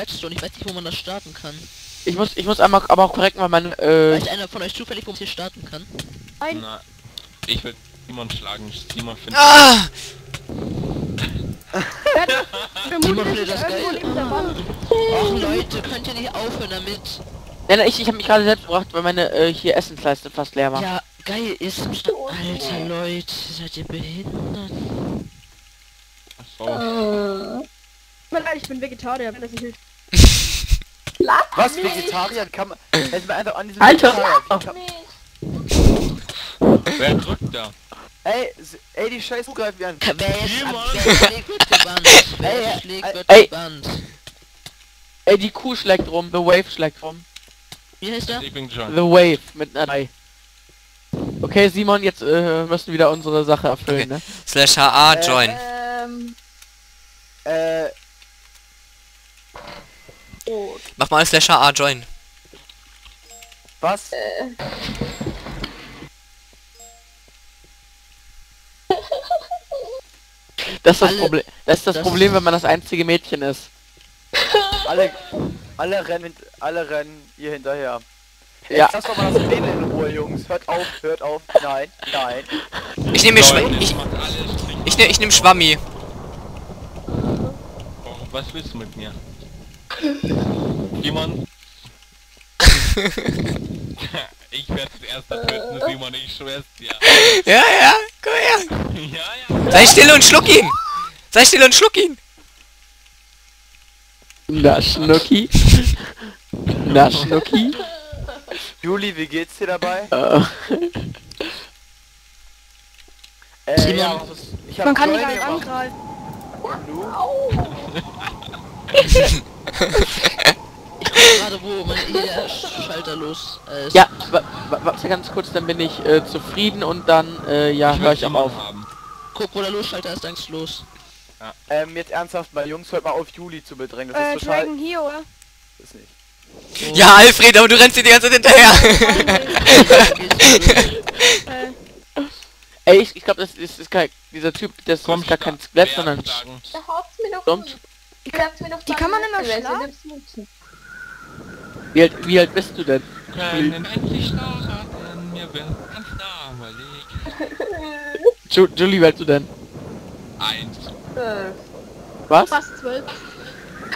Redstone. Ich weiß nicht, wo man das starten kann. Ich muss einmal aber auch korrekt mal meine... Weiß einer von euch zufällig, wo man hier starten kann? Nein. Na, ich will niemanden schlagen. Niemand findet... Ah! Ach Leute, könnt ihr nicht aufhören damit? Nein, ich habe mich gerade selbst gebracht, weil meine hier Essensleiste fast leer war. Ja, geil ist. Alter Leute, seid ihr behindert? Ach so. Ich bin Vegetarier, wenn das nicht hilft. Was? Vegetarier kann man... Einfach an diesem Alter! Wer drückt da? Ey, die Scheiße greift mir an. Ey, die Kuh schlägt rum, The Wave schlägt rum. Wie heißt der? The Wave mit einer 3. Okay, Simon, jetzt müssen wieder unsere Sache erfüllen, okay. Ne? Slash HA join. Oh. Mach mal Slash HA join. Was? Das ist das Problem, wenn man das einzige Mädchen ist. Alle rennen ihr hinterher. Ja. Lass doch mal das Leben in Ruhe, Jungs. Hört auf, nein, nein. Ich nehme ich nehm Schwammi. Was willst du mit mir? Simon? Ich werde zuerst töten, Simon, ich schwör's dir. Ja, ja, komm her. Ja. Sei still und schluck ihn! Sei still und schluck ihn! Na Schnucki? Na Schnucki? Juli, wie geht's dir dabei? Ja, man kann nicht alle angreifen. Ich weiß gerade, wo mein E-Schalter los ist. Ja, warte ganz kurz, dann bin ich zufrieden und dann, ja, höre ich auch auf. Guck, wo der Losschalter ist, denkst los. Ja. Jetzt ernsthaft mal, Jungs, hört mal auf, Juli zu bedrängen. Das ist total... hier, oder? Ist nicht. Oh. Ja, Alfred, aber du rennst dir die ganze Zeit hinterher. Ey, ich glaube, das ist kein... Dieser Typ, der ist gar kein Skelett, sondern... Die kann man immer schlagen. Wie alt bist du denn? Julie, wie alt du denn? 1. Was? Fast 12.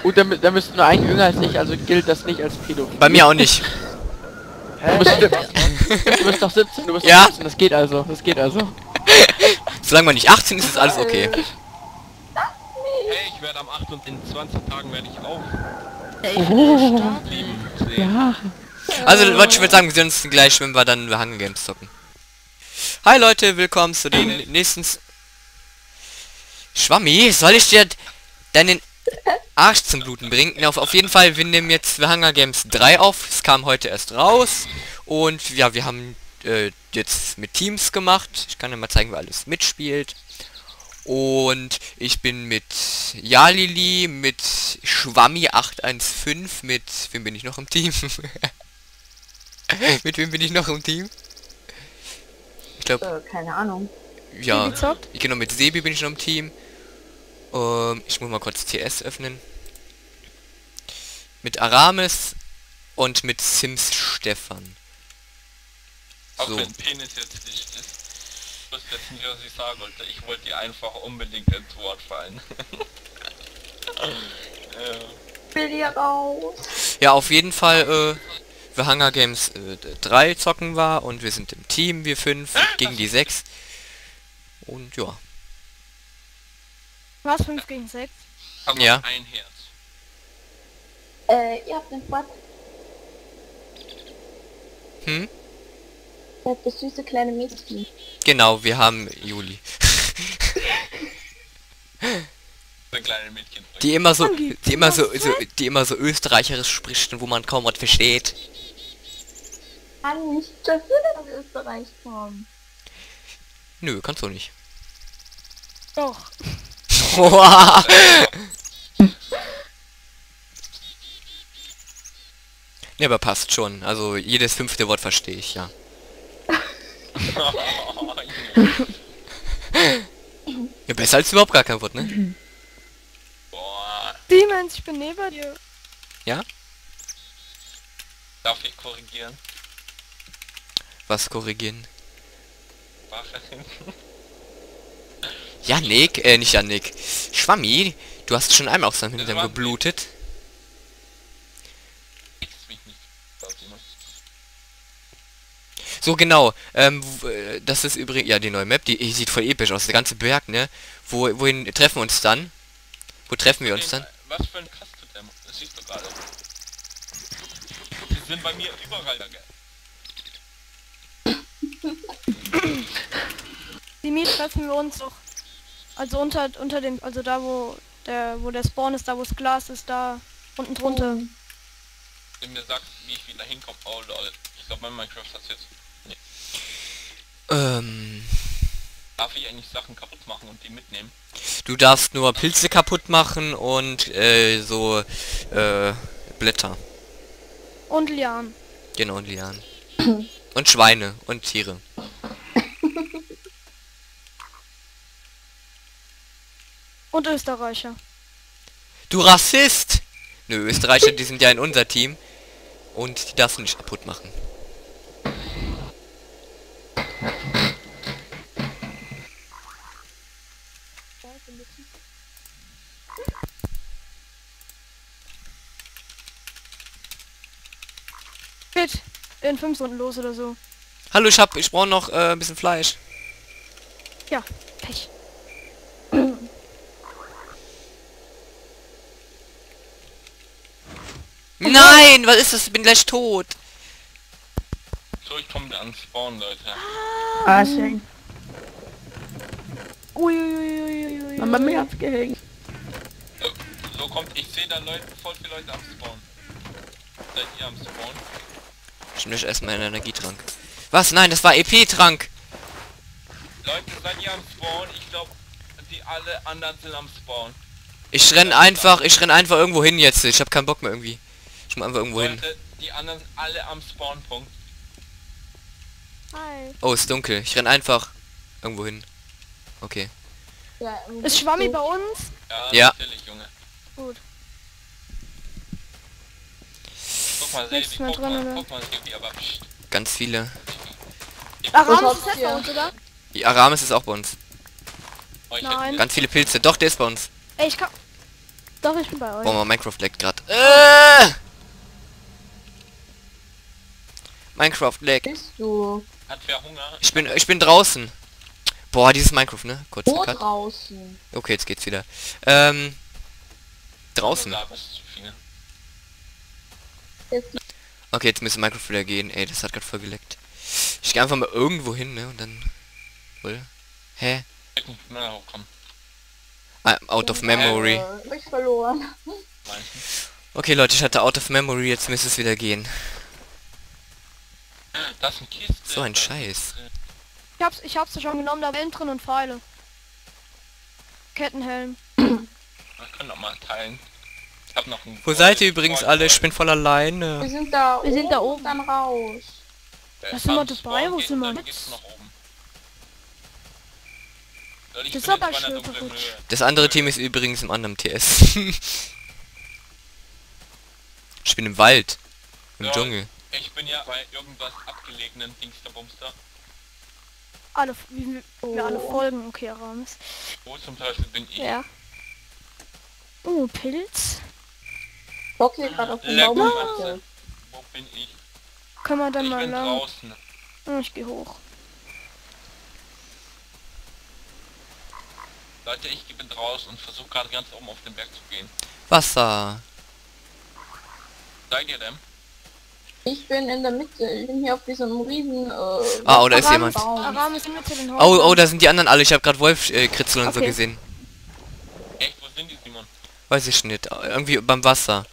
Gut, dann bist du nur ein jünger als ich, also gilt das nicht als Pädophil. Bei mir auch nicht. Du bist doch 17, du bist ja? 17, das geht also, das geht also. Solange man nicht 18 ist, ist alles okay. Hey, ich werde am 8 und in 20 Tagen werde ich auf. Hey, ich ja. Also Leute, ich würde sagen, wir sehen uns gleich, wenn wir dann The Hunger Games zocken. Hi Leute, willkommen zu den nächsten... Schwammi, soll ich dir deinen Arsch zum Bluten bringen? Ja, auf jeden Fall, wir nehmen jetzt The Hunger Games 3 auf. Es kam heute erst raus. Und ja, wir haben jetzt mit Teams gemacht. Ich kann dir mal zeigen, wer alles mitspielt. Und ich bin mit Jalili, mit schwammi815, mit... Wem bin ich noch im Team? Mit wem bin ich noch im Team? Ich glaube... keine Ahnung. Ja, genau, mit Sebi bin ich noch im Team. Ich muss mal kurz TS öffnen. Mit Aramis und mit Simsstefan. Auch so. Wenn Penis jetzt nicht ist. Ich wusste jetzt nicht, was ich sagen wollte. Ich wollte dir einfach unbedingt ins Wort fallen. Will die raus? Ja, auf jeden Fall, The Hunger Games 3 zocken war und wir sind im Team, wir 5 gegen die 6. Und ja. Was? 5 gegen 6? Ja. Ein Herz. Ihr habt den Sport. Hm? Ihr habt das süße kleine Mädchen. Genau, wir haben Juli. die immer so österreicherisch spricht und wo man kaum was versteht. Kann nicht dafür, dass Österreich kommt. Nö, kannst du nicht. Doch. Ne, aber passt schon. Also jedes 5. Wort verstehe ich, ja. Ja, besser als überhaupt gar kein Wort, ne? Boah. Demons, ich bin neben dir. Ja? Darf ich korrigieren? Was korrigieren? Wache hinten. Yannick, nicht Yannick. Schwammi, du hast schon einmal auf seinem Hintern geblutet. So genau, das ist übrigens, ja, die neue Map, die sieht voll episch aus, der ganze Berg, ne? Wohin treffen wir uns dann? Wo treffen wir uns dann? Was für ein Kasten, das siehst du gerade. Die sind bei mir überall da, gell? Simi, treffen wir uns doch. Also unter den, also da wo der Spawn ist, da wo das Glas ist, da unten drunter. Wenn mir sagt, wie ich wieder hinkomme, oh lol. Ich glaube, mein Minecraft hat's jetzt. Nee. Darf ich eigentlich Sachen kaputt machen und die mitnehmen? Du darfst nur Pilze kaputt machen und so Blätter. Und Lianen. Genau, und Lianen. Und Schweine und Tiere. Und Österreicher. Du Rassist! Nö, Österreicher, die sind ja in unser Team. Und die darfst du nicht kaputt machen. Geht in 5 Stunden los oder so. Hallo, ich brauche noch ein bisschen Fleisch. Ja, Pech. Nein, was ist das? Ich bin gleich tot. So, ich komme da an Spawn, Leute. Ah, schön. Uiuiuiuiui. Man hat mich abgehängt. So kommt, ich sehe da Leute, voll viele Leute am Spawn. Seid ihr am Spawn? Ich mische erstmal einen Energietrank. Was? Nein, das war EP-Trank. Leute, seid ihr am Spawn? Ich glaube, die alle anderen sind am Spawn. Ich renn einfach irgendwo hin jetzt. Ich hab keinen Bock mehr irgendwie. Ich muss einfach irgendwo hin. Die anderen sind alle am Spawnpunkt. Hi. Oh, ist dunkel. Ich renn einfach irgendwo hin. Okay. Ja, ist Schwammi bei uns? Ja. Natürlich, Junge. Gut. Guck mal, guck mal, Sebi, aber psst. Ganz viele. Aramis ist bei uns, oder? Die Aramis ist auch bei uns. Nein. Ganz viele Pilze. Doch, der ist bei uns. Ey, ich kann... Doch, ich bin bei euch. Oh, mein Minecraft leckt gerade. Minecraft leckt. Bist du? Hat wer Hunger? Ich bin draußen. Boah, dieses Minecraft, ne? Kurz Cut. Draußen. Okay, jetzt geht's wieder. Draußen. Okay, jetzt müssen Minecraft wieder gehen. Ey, das hat gerade voll geleckt. Ich gehe einfach mal irgendwo hin, ne? Und dann... Hä? Out of Memory. Ich verloren. Okay, Leute, ich hatte Out of Memory, jetzt müsste es wieder gehen. Das ist ein Kiste. So ein Scheiß. Ich hab's schon genommen, da waren drin und Pfeile. Kettenhelm. Man kann noch mal teilen. Ich hab noch einen. Wo seid ihr übrigens alle? Ich bin voll alleine. Wir sind da oben, dann raus. Was sind wir dabei? Wo sind wir mit? Das, aber das andere Team ist übrigens im anderen TS. Ich bin im Wald. Im Dschungel. Ich bin ja bei irgendwas abgelegenen Dingsterbumster. Alle, wir alle folgen, okay, Aramis. Wo zum Beispiel bin ich? Ja. Oh, Pilz. Okay, gerade auf dem Baum. Wo bin ich? Können wir dann mal lang? Oh, ich gehe hoch. Leute, ich bin draußen und versuche gerade ganz oben auf den Berg zu gehen. Wasser. Seid ihr denn? Ich bin in der Mitte. Ich bin hier auf diesem riesen... oh, da ist jemand. Oh, da sind die anderen alle. Ich habe gerade WolfChritzel und so gesehen. Echt, wo sind die, Simon? Weiß ich nicht. Irgendwie beim Wasser.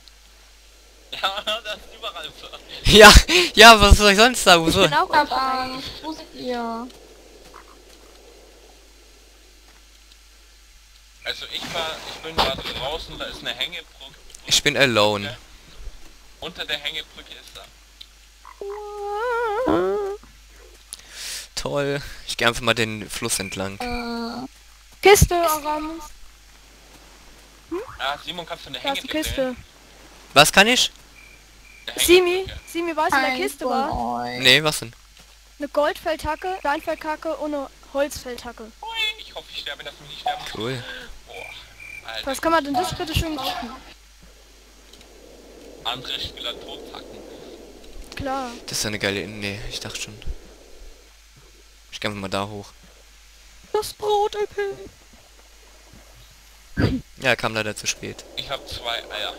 Ja, das ist überall so. Ja, was soll ich sonst sagen? Ich bin auch dabei. Wo seid ihr? Also ich bin gerade draußen, da ist eine Hängebrücke. Ich bin alone. Unter der Hängebrücke ist da. Toll. Ich gehe einfach mal den Fluss entlang. Kiste, Aramis. Simon, kannst du eine Hängebrücke? Kiste. Was kann ich? Simi, weißt du, in der Kiste war? Nee, was denn? Eine Goldfeldhacke, Steinfeldhacke und eine Holzfeldhacke. Ui, ich hoffe, ich sterbe, dass ich nicht sterbe. Cool. Boah, Alter. Was kann man denn das bitte schön machen? Andere Spieler tothacken. Klar. Das ist eine geile Idee. Nee, ich dachte schon. Ich gehe mal da hoch. Das Brot, LP. Ja, kam leider zu spät. Ich habe 2 Eier.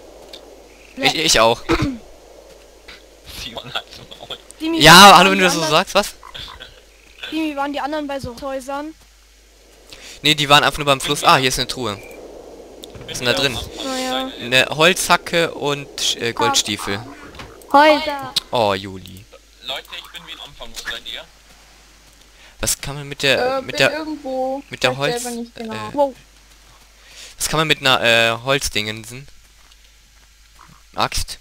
Ich auch. Simon hat so Maul. Ja, hallo, wenn du das so sagst, was? Simi, waren die anderen bei so Häusern? Nee, die waren einfach nur beim Fluss. Ah, hier ist eine Truhe. Was ist denn da drin? Ja. Eine Holzhacke und Goldstiefel. Häuser. Oh, Juli. Leute, ich bin wie ein Anfang, wo seid ihr? Was kann man mit der... mit der Holz... Wow. Was kann man mit einer Holzdingensen? Axt?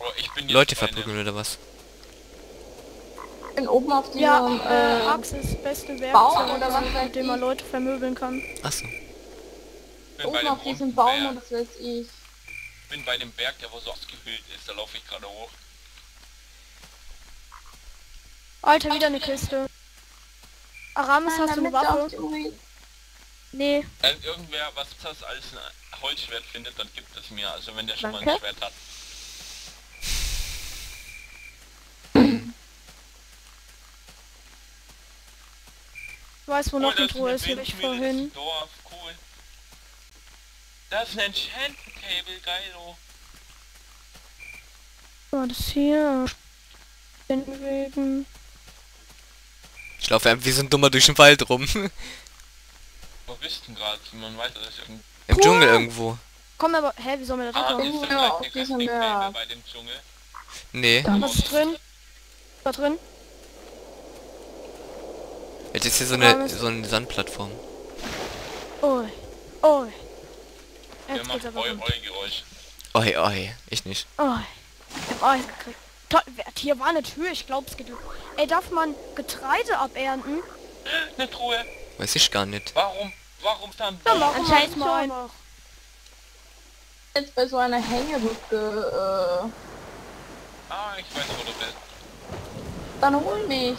Oh, ich bin Leute verprügeln oder was? Ich bin oben auf die Axt ist das beste Werkzeug oder was, mit dem man Leute vermöbeln kann. Achso. Oben auf diesem Baum und das weiß ich. Ich bin bei dem Berg, der wo so ausgehöhlt ist, da laufe ich gerade hoch. Alter, wieder eine Kiste. Aramis, hast du eine Waffe? Nee. Wenn irgendwer was das als ein Holzschwert findet, dann gibt es mir. Also wenn der schon mal ein Schwert hat. Ich weiß, wo noch ein Truhe ist, hier ich vorhin. Cool. Das ist ein Enchantment Table, geilo. Oh, das hier. Ich laufe einfach wie so ein Dummer durch den Wald rum. Wo bist du denn gerade? Man weiß, dass ich im Dschungel irgendwo. Komm aber, hä, wie soll man da drauf? Ja, auf diesem Berg. Bei dem Dschungel. Nee. Da, was ist drin? Da drin? Jetzt ist hier so eine Sandplattform. Oi. Oi. Der macht Oi-Oi-Geräusch. Oi-Oi. Ich nicht. Oi. Ich hab Eis gekriegt. Toll, hier war eine Tür, ich glaube es geht. Ey, darf man Getreide abernten? Eine Truhe. Weiß ich gar nicht. Warum dann? Ja, anscheinend mal. Jetzt bei so einer Hängebrücke. Ah, ich weiß, wo du bist. Dann hol mich.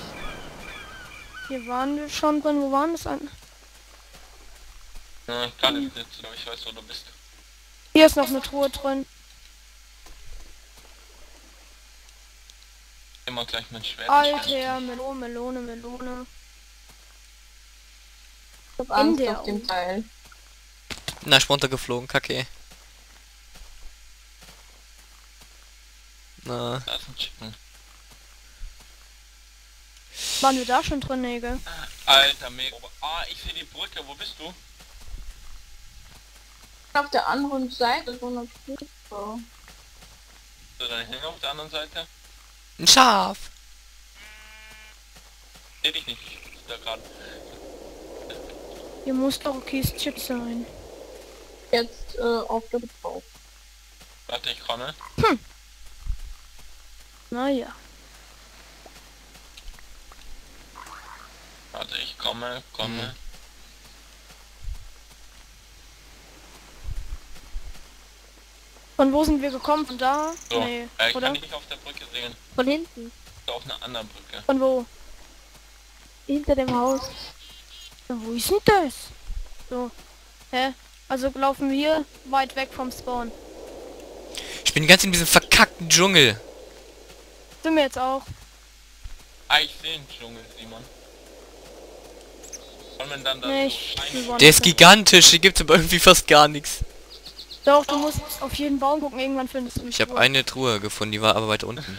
Hier waren wir schon drin, wo waren das an? Na, ich kann nicht sitzen, aber ich weiß, wo du bist. Hier ist noch eine Truhe drin. Immer gleich mein Schwert. Alter, Melone. Ich hab Angst auf dem Teil. Na, ich bin runtergeflogen, kacke. Na. Das ist ein Chicken. Waren wir da schon drin, Nägel? Alter, mega. Ah, ich sehe die Brücke, wo bist du? Auf der anderen Seite, so eine Brücke. So, dann hängen auf der anderen Seite. Ein Schaf! Seh dich nicht, ich bin da gerade. Hier muss doch Kiste sein. Jetzt auf der Betrau. Warte, ich komme. Hm. Naja. Warte, ich komme. Hm. Von wo sind wir gekommen? Von da? So. Nee, ich oder? Kann nicht auf der Brücke sehen. Von hinten? Auf einer anderen Brücke. Von wo? Hinter dem Haus. Ja, wo ist denn das? So. Hä? Also laufen wir weit weg vom Spawn. Ich bin ganz in diesem verkackten Dschungel. Sind wir jetzt auch? Ah, ich sehe den Dschungel, Simon. Soll man dann da so der ist gigantisch, hier gibt es aber irgendwie fast gar nichts. Doch, du musst auf jeden Baum gucken, irgendwann findest du mich. Ich habe eine Truhe gefunden, die war aber weit unten.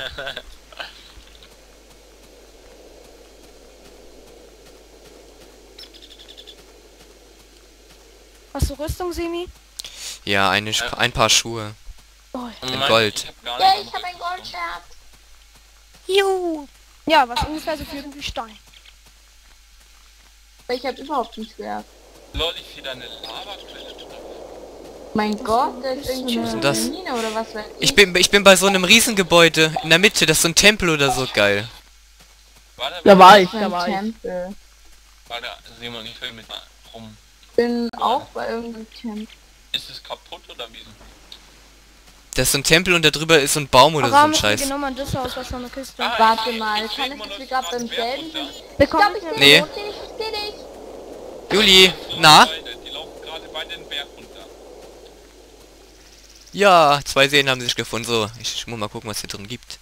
Hast du Rüstung, Simi? Ja, ein paar Schuhe. Oh, in Gold. Ja, ich habe ein Goldschwert. Juhu. Ja, was ungefähr so viel wie Stein. Ich habe überhaupt nicht Schwert. Lol, ich sehe da eine Lavaquelle. Mein Gott, das ist irgendwie eine Mine oder was weiß ich. Ich bin bei so einem Riesengebäude in der Mitte, das ist so ein Tempel oder so, geil. Da war ich. Tempel. Warte, Simon, ich will mit rum. Bin auch bei irgendeinem Tempel. Ist es kaputt oder wie? Das ist so ein Tempel und da drüber ist so ein Baum oder so ein Scheiß. Genau, man das Haus war schon eine Kiste. Warte mal, kann ich mich gerade beim selben... Ich glaub, ich seh dich, Juli, na? Die laufen gerade bei den Berg runter. Ja, zwei Seen haben sich gefunden. So, ich muss mal gucken, was hier drin gibt.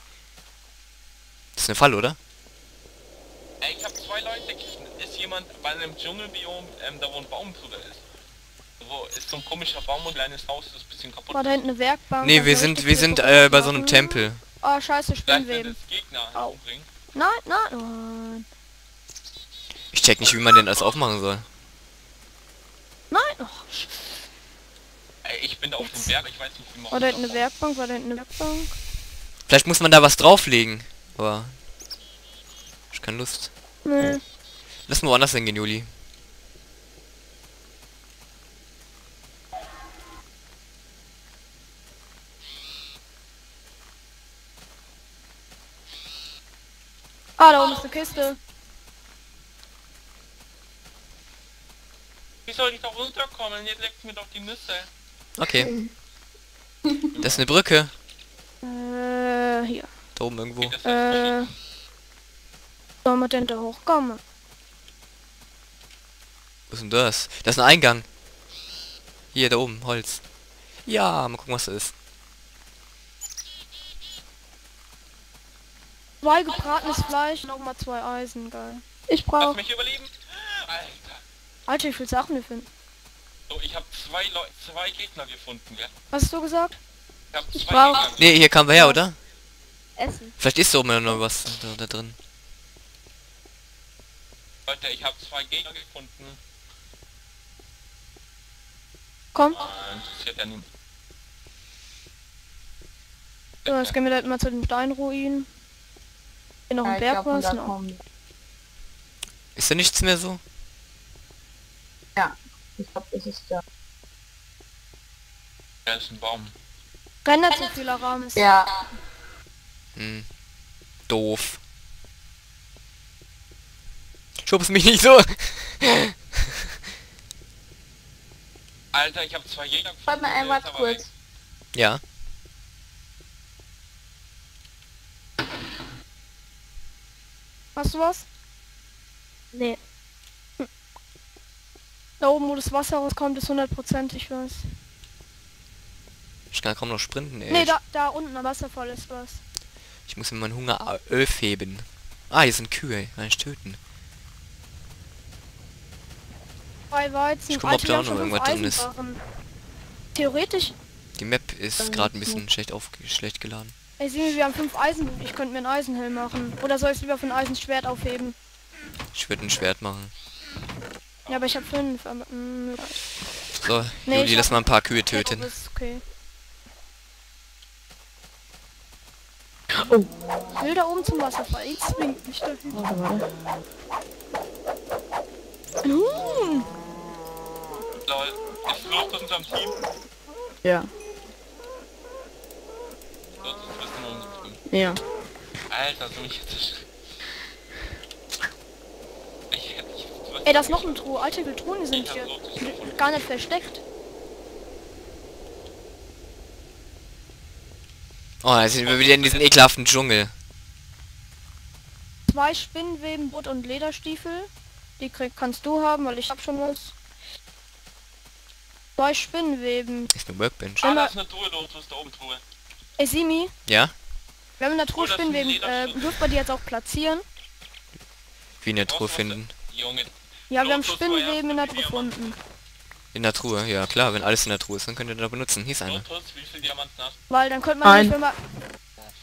Das ist eine Falle, oder? Ey, ich hab zwei Leute gesehen. Ist jemand bei einem Dschungelbiom, da wo ein Baum drüber ist? So, ist so ein komischer Baum und kleines Haus, das ist ein bisschen kaputt. War da hinten eine Werkbank? Nee, wir sind bei so einem Tempel. Oh, scheiße, Spinnweben. Oh. Nein, nein, nein. Ich check nicht, wie man denn das aufmachen soll. Nein, oh. Ey, ich bin da auf dem Berg, ich weiß nicht, wie man... War da hinten eine Werkbank? War da hinten eine Werkbank? Vielleicht muss man da was drauflegen. Aber... Ich hab keine Lust. Nee. Lass mal woanders hingehen, Juli. Ah, da oben ist eine Kiste. Wie soll ich da runterkommen? Jetzt leckt mir doch die Nüsse. Okay. Das ist eine Brücke. Hier. Da oben irgendwo. Sollen wir denn da hochkommen? Was ist denn das? Das ist ein Eingang. Hier, da oben, Holz. Ja, mal gucken, was das ist. Zwei gebratenes Fleisch, nochmal zwei Eisen, geil. Ich brauche... mich überleben? Alter. Alter, ich will Sachen finden. So, ich habe zwei Gegner gefunden, gell? Was hast du gesagt? Ich brauche... Nee, hier kamen wir her, oder? Essen. Vielleicht ist da oben noch was da drin. Alter, ich habe zwei Gegner gefunden. Komm. Ah, interessiert ja niemand. So, jetzt gehen wir halt mal zu den Steinruinen. Noch ein Berg was? No. Ist da nichts mehr so? Ja, ich glaube, das ist da. Ja, ist ein Baum. Renner zu viel Aramis. Ja. Hm. Doof. Schubst mich nicht so. Alter, ich habe zwei Jäger gefunden. Warte mal einmal kurz. Weg. Ja. Hast du was? Nee. Hm. Da oben, wo das Wasser rauskommt, ist 100%, ich weiß. Ich kann kaum noch sprinten, ey. Nee, da unten am Wasserfall ist was. Ich muss mir meinen Hunger aufheben. Ah, hier sind Kühe, kann ich töten. Zwei Weizen. Ich guck mal, ob da auch noch irgendwas drin ist. Theoretisch. Die Map ist gerade ein bisschen schlecht geladen. Ey, Simi, wir haben 5 Eisen. Ich könnte mir einen Eisenhelm machen. Oder soll ich es lieber für ein Eisenschwert aufheben? Ich würde ein Schwert machen. Ja, aber ich habe 5. So, nee, Juli, lass mal ein paar Kühe töten. Ja, okay. Oh. Ich will da oben zum Wasserfall. Ich zwingt mich dahin. Warte. Lol, ist Flucht aus unserem Team? Ja. Ja. Alter, so mich jetzt... Ey, da ist noch eine Truhe. Alte Truhen sind hier. Gar nicht versteckt. Oh, da sind wir wieder in diesem ekelhaften Dschungel. Zwei Spinnenweben, Butt und Lederstiefel. Die kannst du haben, weil ich hab schon was. Zwei Spinnenweben. Ist eine Workbench. Ah, da ist eine Truhe, da oben Truhe. Ey, Simi? Ja? Wenn wir eine Truhe finden, dürfen wir die jetzt auch platzieren. Wie eine Truhe finden? Ja, wir haben Spinnenweben in der Truhe gefunden. In der Truhe, ja klar, wenn alles in der Truhe ist, dann könnt ihr da benutzen. Hier ist eine. Weil dann könnte man,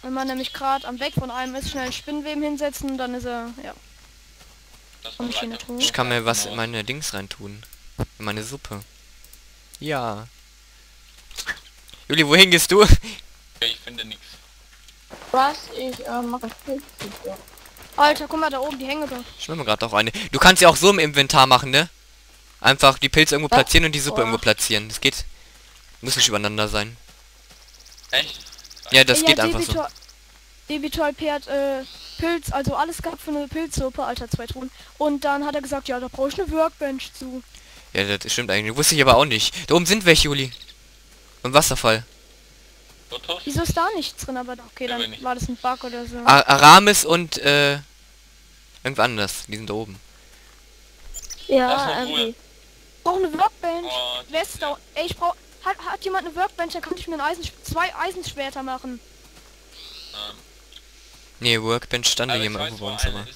wenn man nämlich gerade am Weg von einem ist, schnell einen Spinnenweben hinsetzen und dann ist er, ja. Ich kann mir was in meine Dings reintun. In meine Suppe. Ja. Juli, wohin gehst du? Ich finde nichts. Was? Ich mache Pilze. Alter, guck mal da oben, die hängen doch. Ich schwimme gerade auch eine. Du kannst ja auch so im Inventar machen, ne? Einfach die Pilze irgendwo platzieren und die Suppe irgendwo platzieren. Das geht. Muss nicht übereinander sein. Echt? Ja, das geht einfach so. JuliiiLP hat Pilz, also alles gehabt für eine Pilzsuppe, Alter, 2 Truhen. Und dann hat er gesagt, ja, da brauche ich eine Workbench zu. Ja, das stimmt eigentlich. Wusste ich aber auch nicht. Da oben sind welche, Juli. Im Wasserfall. Fotos? Wieso ist da nichts drin? Aber okay, ja, dann war das ein Bug oder so. Aramis und irgendwas anderes. Die sind da oben. Ja, irgendwie. Ich brauche eine Workbench. Oh, wer ist da? Ey, ich brauche... Hat jemand eine Workbench? Dann kann ich mir ein zwei Eisenschwerter machen. Nee, Workbench stand da jemand irgendwo bei uns aber.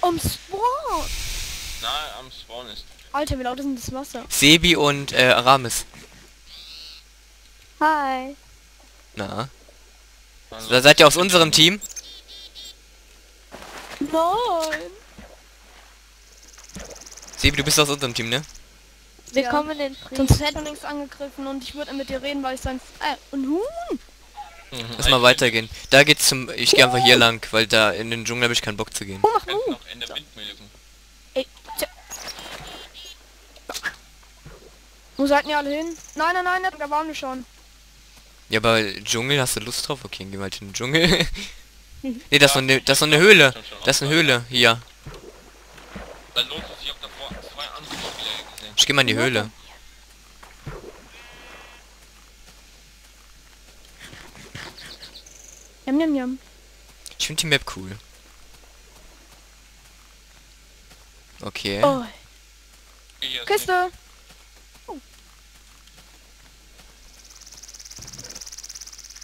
Am Spawn! Nein, am Spawn ist... Alter, wie laut ist denn das Wasser? Sebi und Aramis. Hi. Na? Also, da seid ihr aus unserem Team? Nein. Sebi, du bist aus unserem Team, ne? Wir kommen in den Frieden. Sonst hätte er nichts angegriffen und ich würde mit dir reden, weil ich sein... und Huhn! Lass mal weitergehen. Da geht's zum... Ich gehe einfach hier lang, weil da in den Dschungel habe ich keinen Bock zu gehen. Oh, mach Huhn! Wo seid ihr alle hin? Nein, nein, nein, da waren wir schon. Ja, aber Dschungel, hast du Lust drauf? Okay, gehen wir halt in den Dschungel. Ne, das ist noch eine Höhle. Das ist eine Höhle, hier. Ich geh mal in die Höhle. Yum, yum, yum. Ich finde die Map cool. Okay. Oh. Kiste! Oh.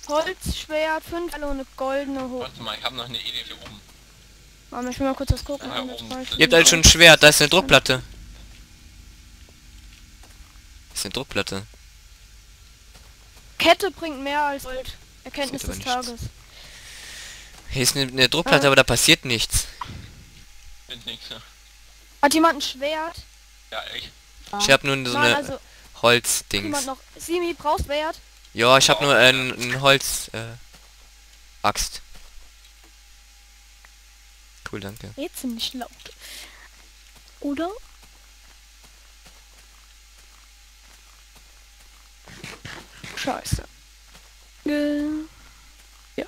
Holzschwert, 5 und eine goldene Hose. Warte mal, ich habe noch eine Idee hier oben. Warte, ich will mal kurz was gucken. Ja, ihr habt halt schon ein Schwert, da ist eine Druckplatte. Das ist eine Druckplatte. Kette bringt mehr als Gold. Erkenntnis des Tages. Hier ist eine Druckplatte, aber da passiert nichts. Hat jemand ein Schwert? Ja, ich. Ich hab nur so eine also Holzdings. Noch Simi, brauchst Wert? Ja, ich hab nur ein Holz... Axt. Cool, danke. Jetzt sind nicht laut. Oder? Scheiße. Ja.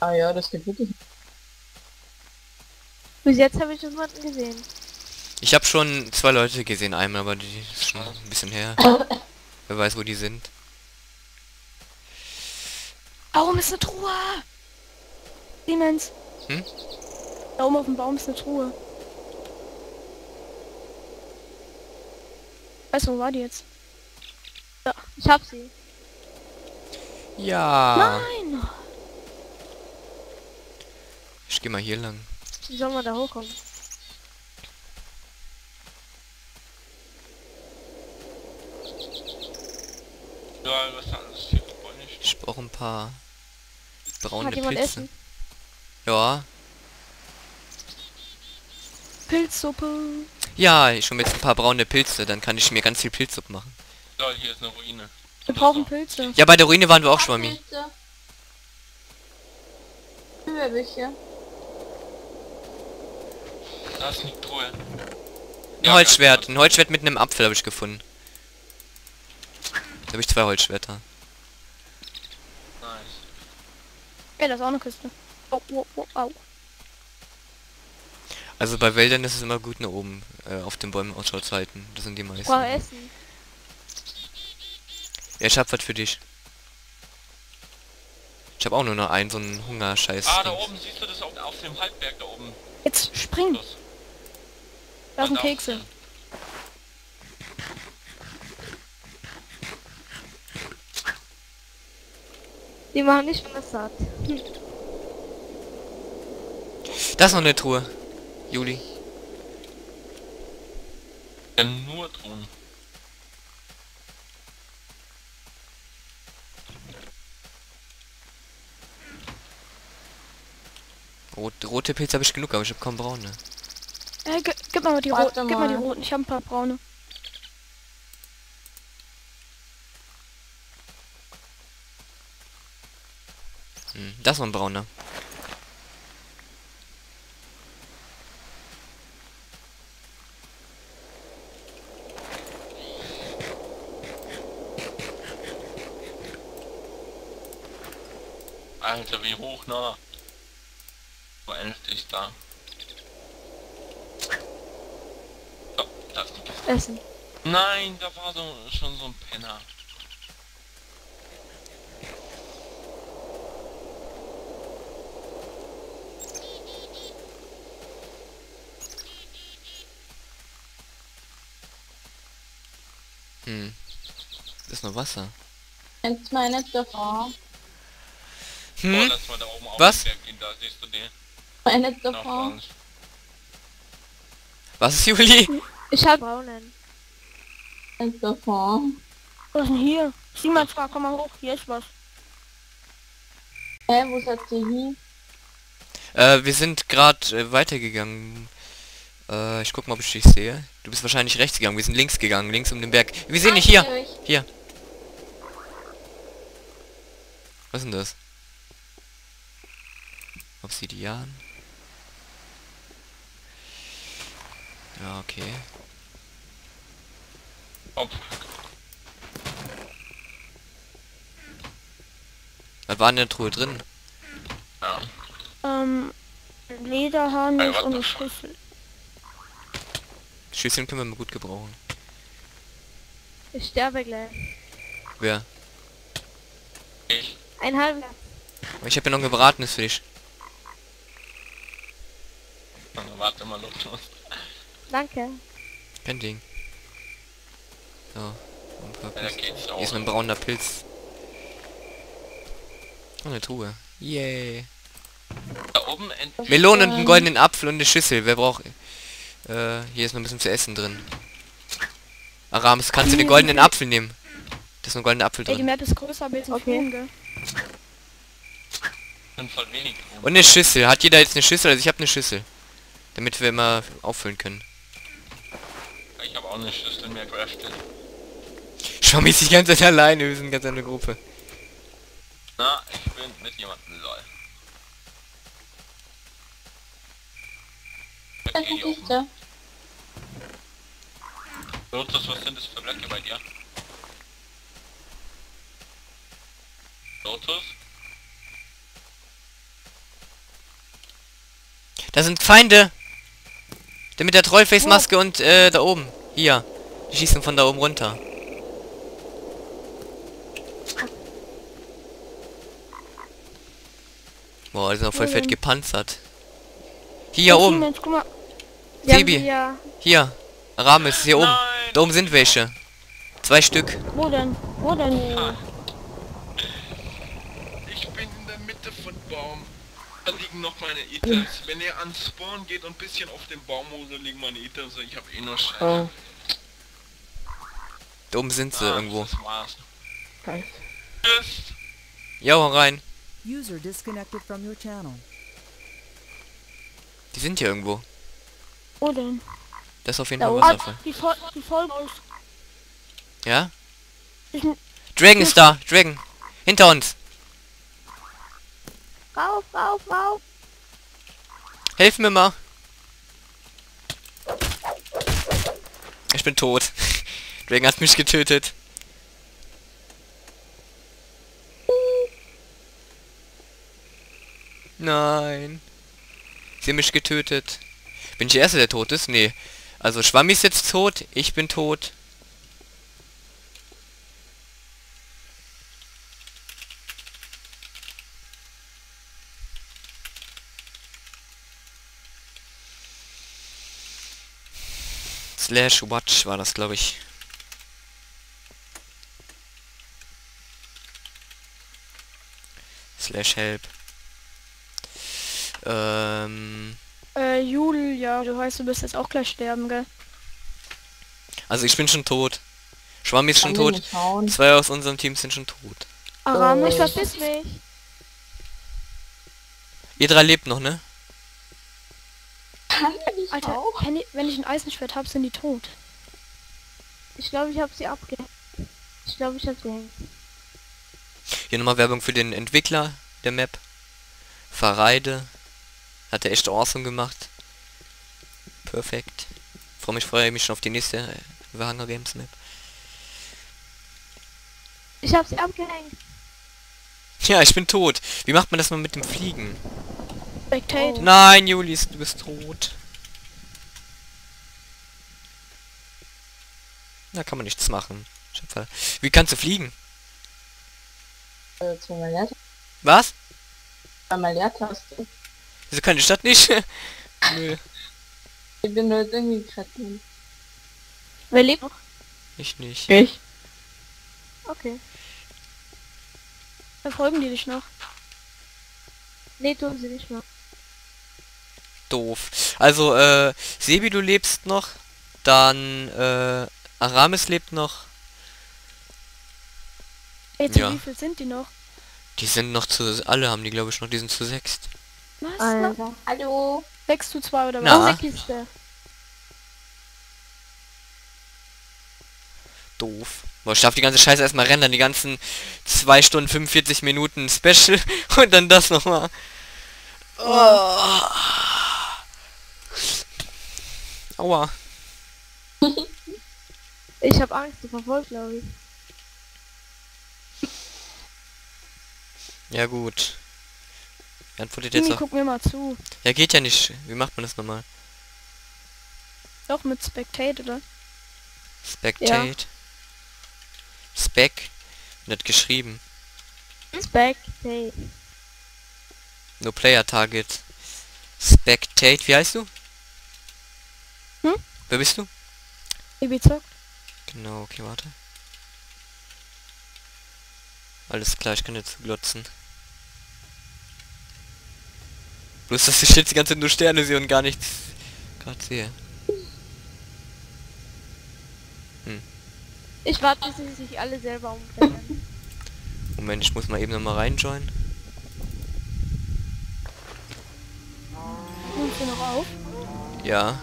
Ah ja, das geht wirklich. Bis jetzt habe ich das mal gesehen. Ich habe schon zwei Leute gesehen, einmal, aber die ist schon ein bisschen her. Wer weiß, wo die sind. Warum ist eine Truhe? Siemens. Hm? Da oben auf dem Baum ist eine Truhe. Weißt du, wo war die jetzt? Ja, ich hab sie. Ja. Nein! Ich geh mal hier lang. Wie soll man da hochkommen? Ich brauche ein paar braune Pilze. Ja. Pilzsuppe. Ja, ich hole jetzt ein paar braune Pilze, dann kann ich mir ganz viel Pilzsuppe machen. Ja, hier ist eine Ruine. Wir brauchen Pilze. Ja, bei der Ruine waren wir auch Schwammi. Da ist eine Truhe. Ein Holzschwert. Ein Holzschwert mit einem Apfel habe ich gefunden. Da habe ich zwei Holzschwerter. Nice. Ja, das ist auch eine Kiste. Oh, oh, oh, oh. Also bei Wäldern ist es immer gut, nach oben auf den Bäumen Ausschau zu halten. Das sind die meisten. Wow, Essen. Ja, ich hab was für dich. Ich hab auch nur noch einen, so einen Hungerscheiß. Ah, da oben siehst du das auf dem Halbberg da oben. Jetzt spring! Da sind Kekse. Die machen nicht was satt. Das ist noch eine Truhe, Juli. Ja, nur Truhen. Rote Pilze habe ich genug, aber ich habe kaum braune. Gib mal die roten. Gib mal die roten. Ich habe ein paar braune. Hm, das war ein brauner. Alter, wie hoch nah. Endlich da. So, da ist die Kiste. Essen. Nein, da war so, schon so ein Penner. Das ist nur Wasser. Jetzt meine Stefan. Oh, lass mal da oben was? Gehen, da siehst du den. Meine Stefan. Was ist Juli? Ich hab braunen. Stefan. Was ist denn hier? Simon, komm mal hoch, hier ist was. Hä, wo seid ihr hin? Wir sind gerade weitergegangen. Ich guck mal, ob ich dich sehe. Du bist wahrscheinlich rechts gegangen. Wir sind links gegangen, links um den Berg. Wir sehen dich hier. Hier. Was ist denn das? Obsidian. Ja, okay. Ob. Was war in der Truhe drin? Ja. Lederharnisch und eine Schüssel. Schüsseln können wir mal gut gebrauchen. Ich sterbe gleich. Wer? Ich. Ein halber. Ich habe ja noch ein gebratenes Fisch. Warte mal los. Danke. Kein Ding. So. Ja, da hier ist ein brauner Pilz. Oh, eine Truhe. Yay. Da oben Melone und einen goldenen Apfel und eine Schüssel. Wer braucht... hier ist noch ein bisschen zu essen drin. Aramis, kannst du den goldenen Apfel nehmen? Da ist noch ein goldener Apfel drin. Ey, die Map ist größer, aber jetzt okay. Und eine Schüssel. Hat jeder jetzt eine Schüssel? Also ich habe eine Schüssel. Damit wir immer auffüllen können. Ich habe auch eine Schüssel mehr crafted. Schwammi ist die ganze Zeit alleine, wir sind ganz eine Gruppe. Na, ich bin mit jemandem lol. Lotus, was sind das für Blöcke bei dir? Lotus? Da sind Feinde! Der mit der Trollface-Maske und da oben. Hier. Die schießen von da oben runter. Boah, die sind auch voll fett gepanzert. Hier oben. Mensch, guck mal. Sebi, hier. Aramis ist hier oben. Da oben sind welche. 2 Stück. Wo denn? Wo denn? Ich bin in der Mitte von Baum. Da liegen noch meine Items. Wenn ihr an Spawn geht und ein bisschen auf den Baum holt, dann liegen meine Items. Ich habe eh noch Scheiße. Da oben sind sie irgendwo. Tschüss. Ja, hau rein. User disconnected from your channel. Die sind hier irgendwo. Wo denn? Das ist auf jeden Fall Wasserfall. Die folgen uns. Ja? Dragon ist da. Dragon. Hinter uns. Rauf, rauf, rauf. Helf mir mal. Ich bin tot. Dragon hat mich getötet. Nein. Sie haben mich getötet. Bin ich der Erste, der tot ist? Nee. Also Schwammi ist jetzt tot, ich bin tot. /watch war das, glaube ich. /help. Julia, du heißt, du bist jetzt auch gleich sterben, gell? Also ich bin schon tot. Schwammi ist schon tot. 2 aus unserem Team sind schon tot. Aramis, verpiss mich. Ihr 3 lebt noch, ne? Alter, wenn ich ein Eisenschwert hab, sind die tot. Ich glaube, ich habe sie abgehängt. Ich glaube, ich habe sie hängt. Hier nochmal Werbung für den Entwickler der Map. Verreide. Hat er echt awesome gemacht. Perfekt. Freue mich schon auf die nächste The Hunger Games Map. Ich hab sie abgehängt. Ja, ich bin tot. Wie macht man das mal mit dem Fliegen? Oh. Nein, Juli, du bist tot. Na, kann man nichts machen. Fall. Wie kannst du fliegen? Also zweimal Leertaste. Was? Zweimal Leertaste. Wieso kann die Stadt nicht? Nö. Ich bin nur irgendwie kratzen. Wer lebt noch? Ich nicht. Ich. Okay. Verfolgen die dich noch? Nee, tun sie nicht mehr. Doof. Also, Sebi, du lebst noch. Dann, Aramis lebt noch. Jetzt ja. Wie viel sind die noch? Die sind noch zu... Alle haben die, glaube ich, noch. Die sind zu 6. Was? Alter. Hallo? 6:2 oder was? Na. Doof. Boah, ich darf die ganze Scheiße erstmal rendern. Die ganzen 2 Stunden 45 Minuten Special und dann das nochmal. Oh. Aua. Ich habe Angst, du verfolgst, glaube ich. Ja gut. Antwortet jetzt. Simi, guck mir mal zu. Ja, geht ja nicht. Wie macht man das nochmal? Doch mit Spectate, oder? Spectate. Ja. Spec. Nicht geschrieben. Spectate. No Player Target. Spectate. Wie heißt du? Hm? Wer bist du? SebiZockt. Genau, okay, warte. Alles klar, ich kann jetzt glotzen. Bloß, dass ich jetzt die ganze Zeit nur Sterne sehe und gar nichts gerade sehe. Hm. Ich warte, bis sie sich alle selber umbringen. Moment, ich muss mal eben nochmal reinjoinen. Rufst du noch auf? Ja.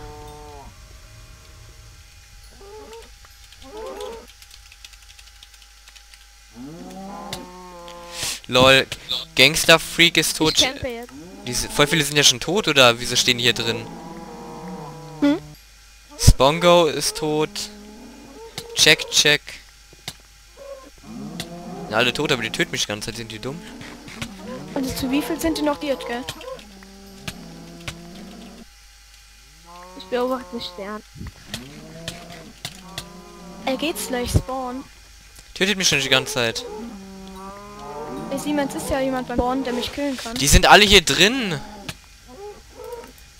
Lol, Gangster Freak ist tot. Diese, voll viele sind ja schon tot, oder wieso stehen die hier drin? Hm? Spongo ist tot. Check, check. Ja, alle tot, aber die töten mich die ganze Zeit, sind die dumm? Also zu wie viel sind die noch giert, gell? Ich beobachte den Stern. Er geht's gleich spawn. Tötet mich schon die ganze Zeit. Siemens ist ja jemand beim Born, der mich killen kann. Die sind alle hier drin.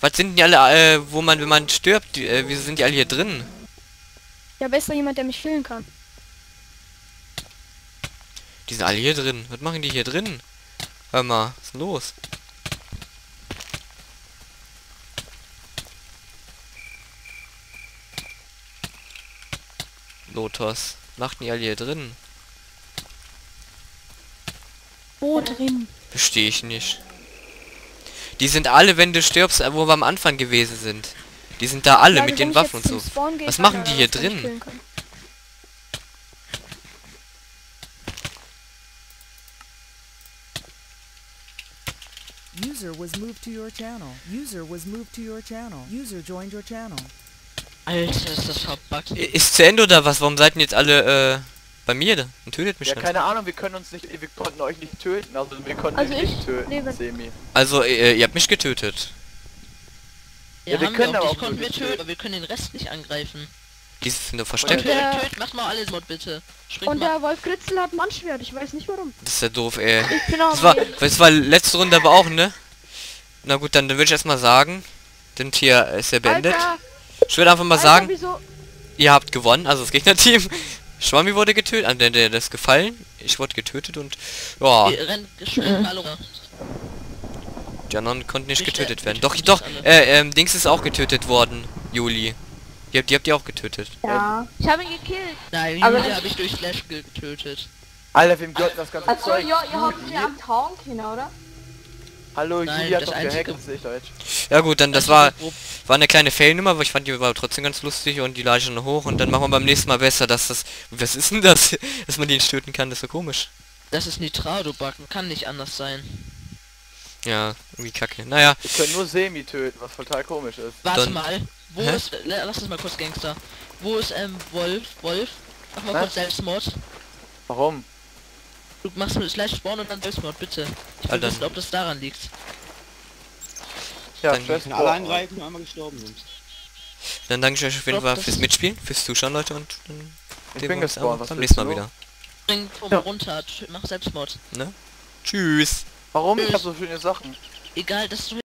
Was sind die alle, wo man, wenn man stirbt, wieso sind die alle hier drin? Ja, besser jemand, der mich killen kann. Die sind alle hier drin. Was machen die hier drin? Hör mal, was ist denn los? Lotos, machten die alle hier drin? Wo drin? Verstehe ich nicht. Die sind alle, wenn du stirbst, wo wir am Anfang gewesen sind. Die sind da alle, ja, mit den Waffen und so. Was machen die hier drin? User was moved to your channel. User was moved to your channel. User joined your channel. Alter, ist das verbuggt. Ist zu Ende oder was? Warum seid denn jetzt alle, bei mir da? Und tötet mich. Ja, keine Ahnung, wir können uns nicht, wir konnten euch nicht töten, also wir konnten also nicht töten, lebe. Semi. Also ihr habt mich getötet. Ja, ja, wir können aber auch nicht töten, aber wir können den Rest nicht angreifen. Die sind nur versteckt. Töten, mach mal alles Mod bitte. Spring und mal. Der WolfChritzel hat ein Mannschwert, ich weiß nicht warum. Das ist ja doof, ey. Ich bin auch das war letzte Runde aber auch, ne? Na gut, dann würde ich erstmal sagen, den Tier ist ja beendet. Alter. Ich würde einfach mal sagen, wieso? Ihr habt gewonnen, also das Gegnerteam. Schwammi wurde getötet, an der das gefallen. Ich wurde getötet und ja. Die anderen konnten nicht getötet werden. Doch, doch. Dings ist auch getötet worden, Juli. Die habt ihr auch getötet. Ja. Ich habe ihn gekillt. Nein, aber Juli habe ich durch Flash getötet. Alter, wem gehört das ganze Zeug? Also, ihr habt ja am Town Kinder, oder? Hallo, Juli hat doch gehackt, ich Deutsch. Ja gut, dann das war eine kleine Fail-Nummer, aber ich fand die war trotzdem ganz lustig und die Leiche noch hoch und dann machen wir beim nächsten Mal besser, dass das... Was ist denn das? Dass man den töten kann, das ist so komisch. Das ist Nitrado-Bug, kann nicht anders sein. Ja, irgendwie kacke. Naja. Wir können nur Semi töten, was total komisch ist. Warte dann, mal, wo ist... Lass uns mal kurz Gangster. Wo ist Wolf? Mach mal kurz Selbstmord. Warum? Du machst mit Slash Spawn und dann Selbstmord, bitte. Ich will wissen, ob das daran liegt. Ja, dann können alle angreifen, die einmal gestorben sind. Dann danke ich euch auf jeden Fall fürs Mitspielen, fürs Zuschauen, Leute, und dann Ich bin gespawnt. Beim nächsten Mal wieder. Spring oben runter, mach Selbstmord. Ne? Tschüss. Warum? Ich hab so viele Sachen. Egal, dass du